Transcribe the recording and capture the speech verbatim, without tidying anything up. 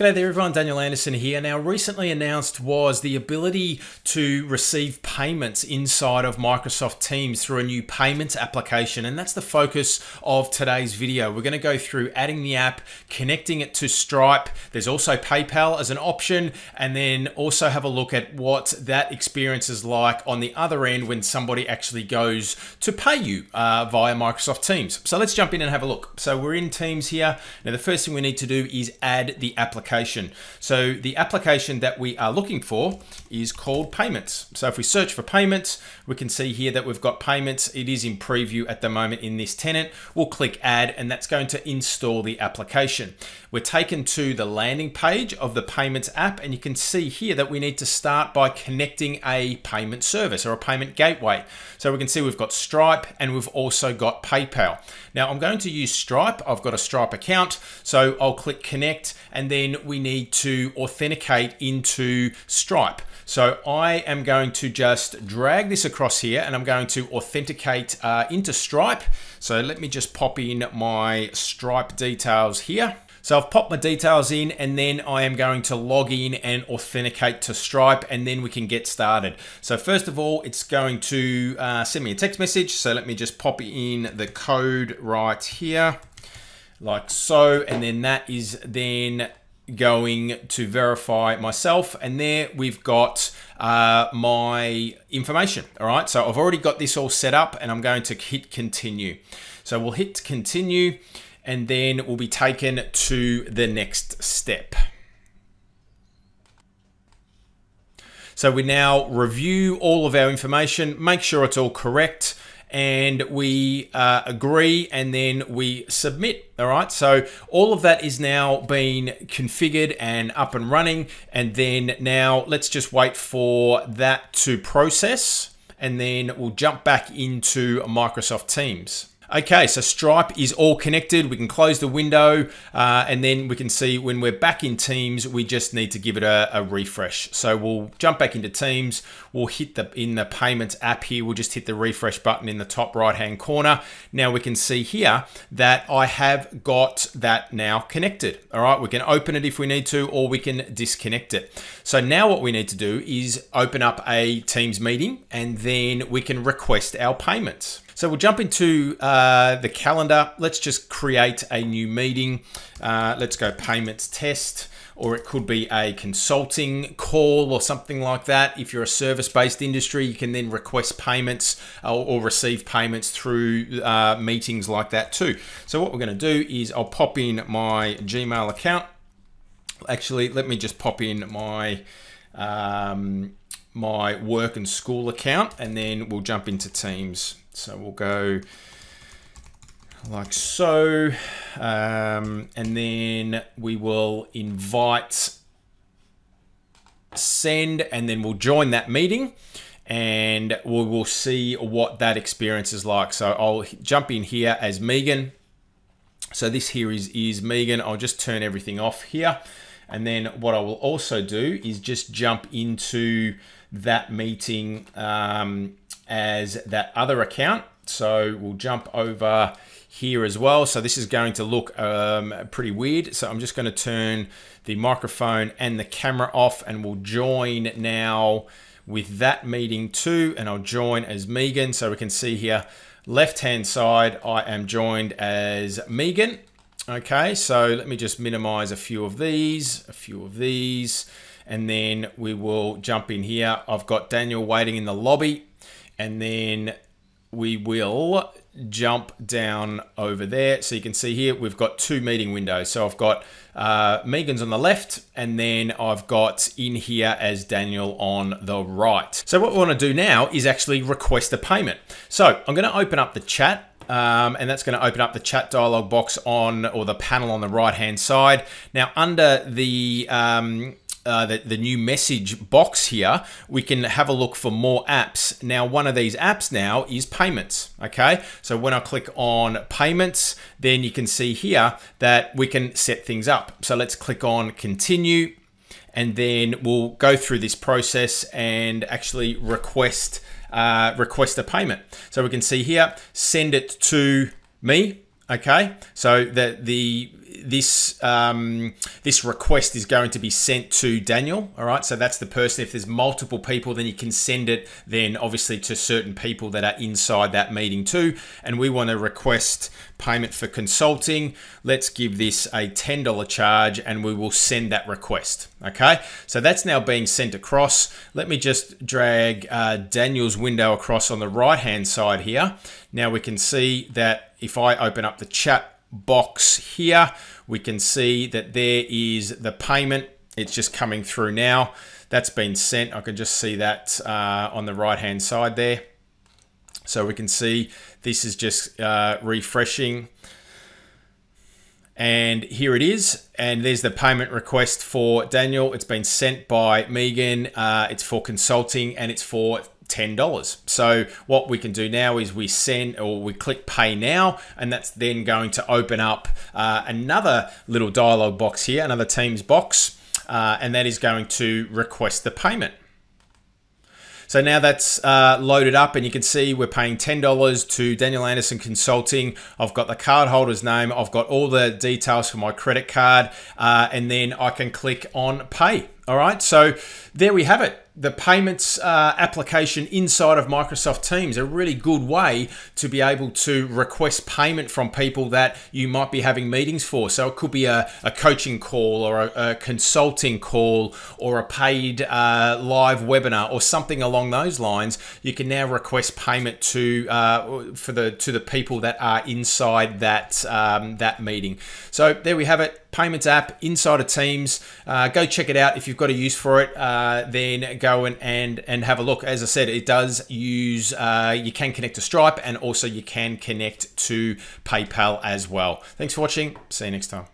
G'day there everyone, Daniel Anderson here. Now, recently announced was the ability to receive payments inside of Microsoft Teams through a new payments application, and that's the focus of today's video. We're going to go through adding the app, connecting it to Stripe. There's also PayPal as an option, and then also have a look at what that experience is like on the other end when somebody actually goes to pay you uh, via Microsoft Teams. So let's jump in and have a look. So we're in Teams here. Now, the first thing we need to do is add the application. So the application that we are looking for is called Payments. So if we search for Payments, we can see here that we've got Payments. It is in preview at the moment in this tenant. We'll click Add, and that's going to install the application. We're taken to the landing page of the Payments app, and you can see here that we need to start by connecting a payment service or a payment gateway. So we can see we've got Stripe and we've also got PayPal. Now I'm going to use Stripe. I've got a Stripe account, so I'll click Connect, and then we need to authenticate into Stripe. So I am going to just drag this across here, and I'm going to authenticate uh, into Stripe. So let me just pop in my Stripe details here. So I've popped my details in, and then I am going to log in and authenticate to Stripe, and then we can get started. So first of all, it's going to uh, send me a text message. So let me just pop in the code right here, like so, and then that is then going to verify myself, and there we've got uh, my information. All right, so I've already got this all set up, and I'm going to hit continue. So we'll hit continue, and then we'll be taken to the next step. So we now review all of our information, make sure it's all correct, and we uh, agree, and then we submit. All right, so all of that is now being configured and up and running, and then now let's just wait for that to process, and then we'll jump back into Microsoft Teams. Okay, so Stripe is all connected. We can close the window, uh, and then we can see when we're back in Teams, we just need to give it a, a refresh. So we'll jump back into Teams. We'll hit the in the Payments app here. We'll just hit the refresh button in the top right-hand corner. Now we can see here that I have got that now connected. All right, we can open it if we need to, or we can disconnect it. So now what we need to do is open up a Teams meeting, and then we can request our payments. So we'll jump into uh, the calendar. Let's just create a new meeting. Uh, let's go payments test, or it could be a consulting call or something like that. If you're a service-based industry, you can then request payments or, or receive payments through uh, meetings like that too. So what we're gonna do is I'll pop in my Gmail account. Actually, let me just pop in my, um, my work and school account, and then we'll jump into Teams. So we'll go like so, um, and then we will invite send, and then we'll join that meeting, and we will see what that experience is like. So I'll jump in here as Megan. So this here is, is Megan. I'll just turn everything off here. And then what I will also do is just jump into that meeting um, as that other account. So we'll jump over here as well. So this is going to look um, pretty weird. So I'm just going to turn the microphone and the camera off, and we'll join now with that meeting too. And I'll join as Megan. So we can see here, left-hand side, I am joined as Megan. Okay, so let me just minimize a few of these, a few of these, and then we will jump in here. I've got Daniel waiting in the lobby, and then we will jump down over there. So you can see here, we've got two meeting windows. So I've got uh, Megan's on the left, and then I've got in here as Daniel on the right. So what we wanna do now is actually request a payment. So I'm gonna open up the chat. Um, and that's going to open up the chat dialog box on, or the panel on the right-hand side. Now, under the, um, uh, the the new message box here, we can have a look for more apps. Now, one of these apps now is Payments. Okay, so when I click on Payments, then you can see here that we can set things up. So let's click on Continue, and then we'll go through this process and actually request. Uh, request a payment. So we can see here, send it to me. Okay, so the the this um, this request is going to be sent to Daniel. All right, so that's the person. If there's multiple people, then you can send it then obviously to certain people that are inside that meeting too. And we want to request payment for consulting. Let's give this a ten dollar charge and we will send that request. Okay, so that's now being sent across. Let me just drag uh, Daniel's window across on the right hand side here. Now we can see that if I open up the chat box here, we can see that there is the payment. It's just coming through now. That's been sent. I can just see that uh, on the right hand side there. So we can see this is just uh, refreshing. And here it is. And there's the payment request for Daniel. It's been sent by Megan. Uh, it's for consulting and it's for ten dollars. So what we can do now is we send, or we click pay now, and that's then going to open up uh, another little dialog box here, another Teams box, uh, and that is going to request the payment. So now that's uh, loaded up, and you can see we're paying ten dollars to Daniel Anderson Consulting. I've got the cardholder's name. I've got all the details for my credit card, uh, and then I can click on pay. All right, so there we have it. The payments uh, application inside of Microsoft Teams, a really good way to be able to request payment from people that you might be having meetings for. So it could be a, a coaching call or a, a consulting call or a paid uh, live webinar or something along those lines. You can now request payment to uh, for the to the people that are inside that um, that meeting. So there we have it. Payments app inside of Teams. Uh, go check it out if you've got a use for it. Uh, then go and, and and have a look. As I said, it does use. Uh, you can connect to Stripe and also you can connect to PayPal as well. Thanks for watching. See you next time.